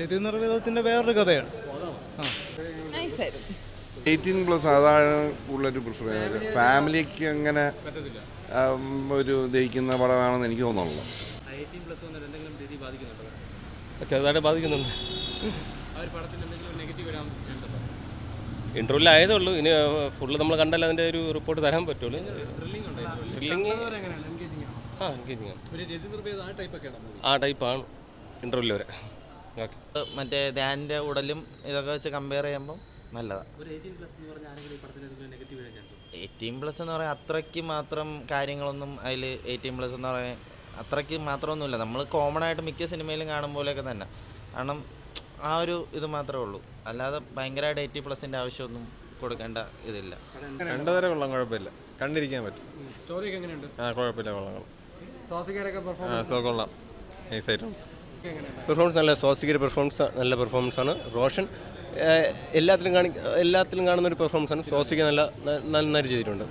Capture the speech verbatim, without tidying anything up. രതി നിർവേദത്തിന്റെ വേറൊരു കഥയാണ്. Eighteen plus അതാണ് ഉള്ളൊരു പ്രിഫർ. ഫാമിലിക്ക് അങ്ങനെ ഒരു ദഹിക്കുന്ന പടമാണെന്ന് എനിക്ക് തോന്നുന്നുള്ളൂ. ചെറുതായിട്ട് ബാധിക്കുന്നുണ്ട്. ഇൻട്രോയിൽ ആയതേ ഉള്ളൂ, ഇനി ഫുള്ള് നമ്മൾ കണ്ടാൽ അതിൻ്റെ ഒരു റിപ്പോർട്ട് തരാൻ പറ്റുള്ളൂ. ആ എൻഗേജിങ് ആ ടൈപ്പാണ് ഇൻട്രോയിൽ വരെ. ഓക്കെ, മറ്റേ ധ്യാനിൻ്റെ ഉടലും ഇതൊക്കെ വെച്ച് കമ്പയർ ചെയ്യുമ്പം നല്ലതാണ്. എയ്റ്റീൻ പ്ലസ് എന്ന് പറയാൻ അത്രയ്ക്ക് മാത്രം കാര്യങ്ങളൊന്നും അതിൽ എയ്റ്റീൻ പ്ലസ് എന്ന് പറയാൻ അത്രയ്ക്ക് മാത്രമൊന്നുമില്ല. നമ്മൾ കോമൺ ആയിട്ട് മിക്ക സിനിമയിലും കാണും പോലെയൊക്കെ തന്നെ. കാരണം ആ ഒരു ഇത് മാത്രമേ ഉള്ളൂ, അല്ലാതെ ഭയങ്കരമായിട്ട് എയ്റ്റി പ്ലസിൻ്റെ ആവശ്യമൊന്നും കൊടുക്കേണ്ട ഇതില്ല. രണ്ടു തരം വെള്ളം കുഴപ്പമില്ല, കണ്ടിരിക്കാൻ പറ്റും. സ്റ്റോറിയൊക്കെ എങ്ങനെയുണ്ട്? ആ കുഴപ്പമില്ല, വെള്ളങ്ങൾ കൊള്ളാം. പെർഫോമൻസ് നല്ല, സ്വാസികയുടെ പെർഫോമൻസ് നല്ല പെർഫോമൻസ് ആണ്. റോഷൻ എല്ലാത്തിലും കാണി എല്ലാത്തിലും കാണുന്നൊരു പെർഫോമൻസാണ്. സ്വാസിക നല്ല നന്നായി ചെയ്തിട്ടുണ്ട്.